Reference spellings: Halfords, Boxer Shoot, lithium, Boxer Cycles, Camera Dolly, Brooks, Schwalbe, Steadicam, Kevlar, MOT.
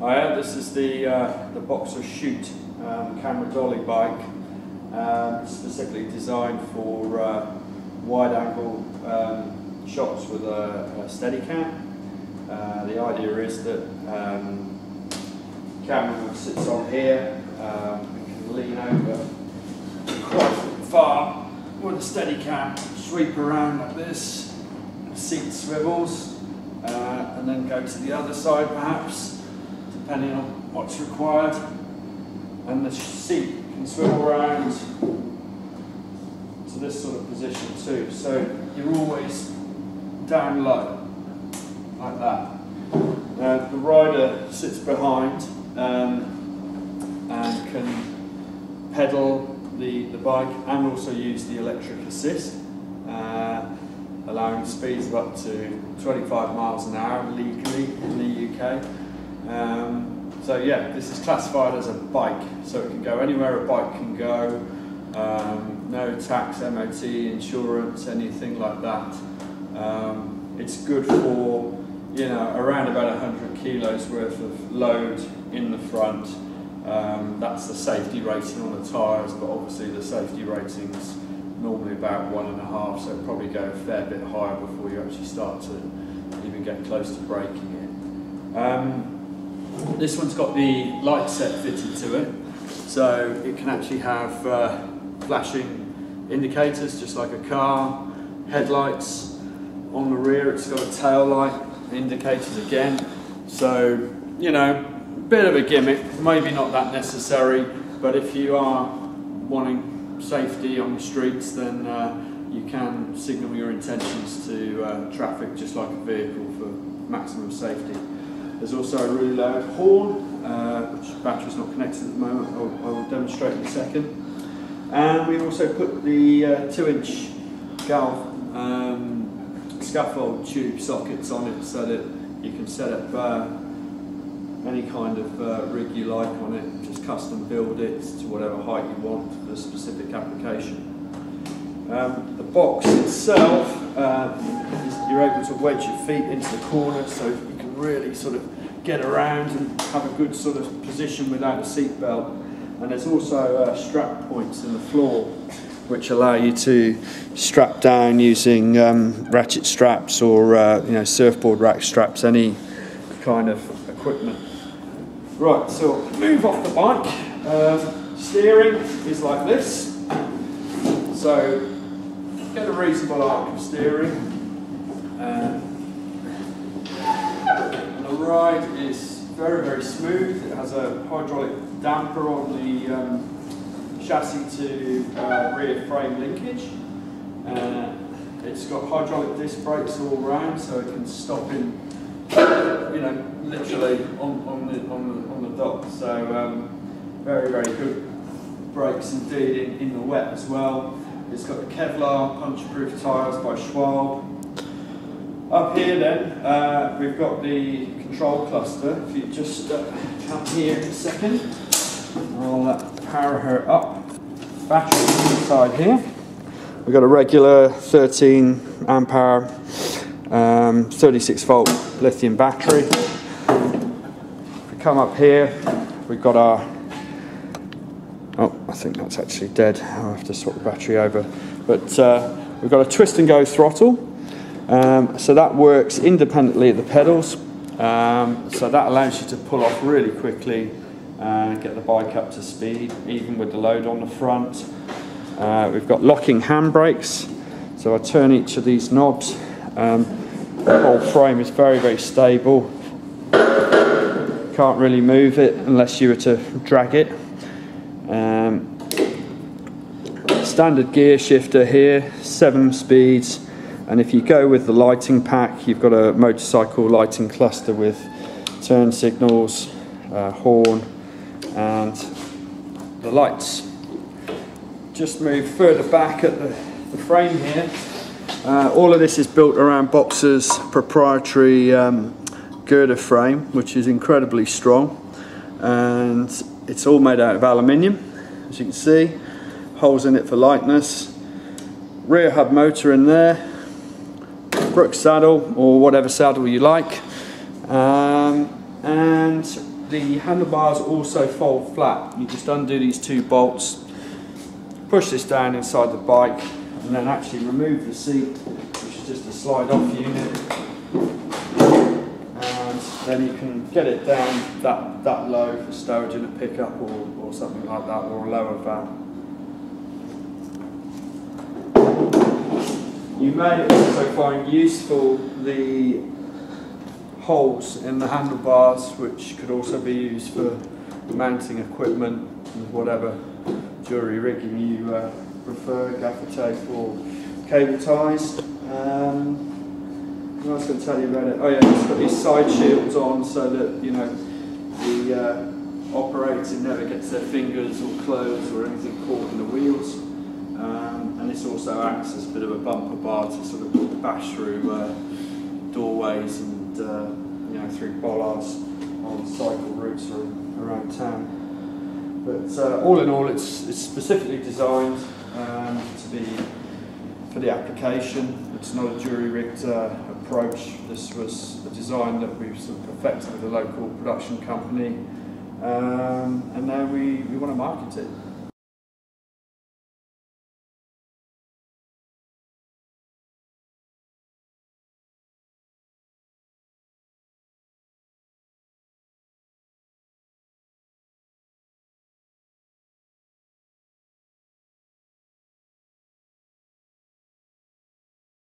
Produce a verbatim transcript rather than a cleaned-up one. Hiya, this is the, uh, the Boxer Shoot um, Camera Dolly bike, um, specifically designed for uh, wide angle um, shots with a, a Steadicam. Uh, the idea is that um, the camera sits on here um, and can lean over quite far with a Steadicam, sweep around like this, the seat swivels, uh, and then go to the other side perhaps, depending on what's required, and the seat can swivel around to this sort of position too, so you're always down low. Like that. Uh, the rider sits behind um, and can pedal the, the bike and also use the electric assist, uh, allowing speeds of up to twenty-five miles an hour legally in the U K. Um, so yeah, this is classified as a bike, so it can go anywhere a bike can go, um, no tax, M O T, insurance, anything like that. Um, it's good for, you know, around about one hundred kilos worth of load in the front. Um, that's the safety rating on the tyres, but obviously the safety rating's normally about one and a half, so probably go a fair bit higher before you actually start to even get close to braking it. Um, this one's got the light set fitted to it, so it can actually have uh, flashing indicators, just like a car, headlights. On the rear, it's got a tail light, indicators again. So, you know, bit of a gimmick, maybe not that necessary, but if you are wanting safety on the streets, then uh, you can signal your intentions to uh, traffic just like a vehicle for maximum safety. There's also a really loud horn, uh, which battery's not connected at the moment, I'll, I will demonstrate in a second. And we also put the uh, two inch valve um, scaffold tube sockets on it so that you can set up uh, any kind of uh, rig you like on it, just custom build it to whatever height you want for the specific application. Um, the box itself, uh, is you're able to wedge your feet into the corner so you can really sort of get around and have a good sort of position without a seat belt. And there's also uh, strap points in the floor, which allow you to strap down using um, ratchet straps or uh, you know, surfboard rack straps, any kind of equipment. Right, so move off the bike. Uh, steering is like this, so get a reasonable arc of steering. Uh, and the ride is very, very smooth. It has a hydraulic damper on the um, chassis to uh, rear frame linkage. Uh, it's got hydraulic disc brakes all round, so it can stop in, you know, literally on, on the on the on the dot. So um, very very good brakes indeed in, in the wet as well. It's got the Kevlar punch-proof tyres by Schwalbe. Up here then uh, we've got the control cluster. If you just uh, come here in a second, I'll uh, power her up. Battery inside here. We've got a regular thirteen amp hour, um, thirty-six volt lithium battery. If we come up here, we've got our, oh, I think that's actually dead. I'll have to swap the battery over. But uh, we've got a twist and go throttle. Um, so that works independently at the pedals. Um, so that allows you to pull off really quickly and get the bike up to speed, even with the load on the front. Uh, we've got locking handbrakes, so I turn each of these knobs. Um, the whole frame is very, very stable. Can't really move it unless you were to drag it. Um, standard gear shifter here, seven speeds, and if you go with the lighting pack, you've got a motorcycle lighting cluster with turn signals, uh, horn, and the lights. Just move further back at the, the frame here. Uh, all of this is built around Boxer's proprietary um, girder frame, which is incredibly strong, and it's all made out of aluminium, as you can see. Holes in it for lightness. Rear hub motor in there. Brooks saddle or whatever saddle you like, um, and the handlebars also fold flat. You just undo these two bolts, push this down inside the bike, and then actually remove the seat, which is just a slide off unit, and then you can get it down that, that low for stowage in a pickup or, or something like that, or a lower van. You may also find useful the holes in the handlebars, which could also be used for mounting equipment and whatever jewellery rigging you uh, prefer, gaffer tape or cable ties. Um, I was going to tell you about it. Oh yeah, it's got these side shields on so that, you know, the uh, operator never gets their fingers or clothes or anything caught in the wheels. Um, and this also acts as a bit of a bumper bar to sort of bash through uh, doorways and uh, you know, through bollards on cycle routes or around town. But uh, all in all, it's, it's specifically designed um, to be for the application. It's not a jury rigged uh, approach. This was a design that we've sort of perfected with a local production company, um, and now we, we want to market it.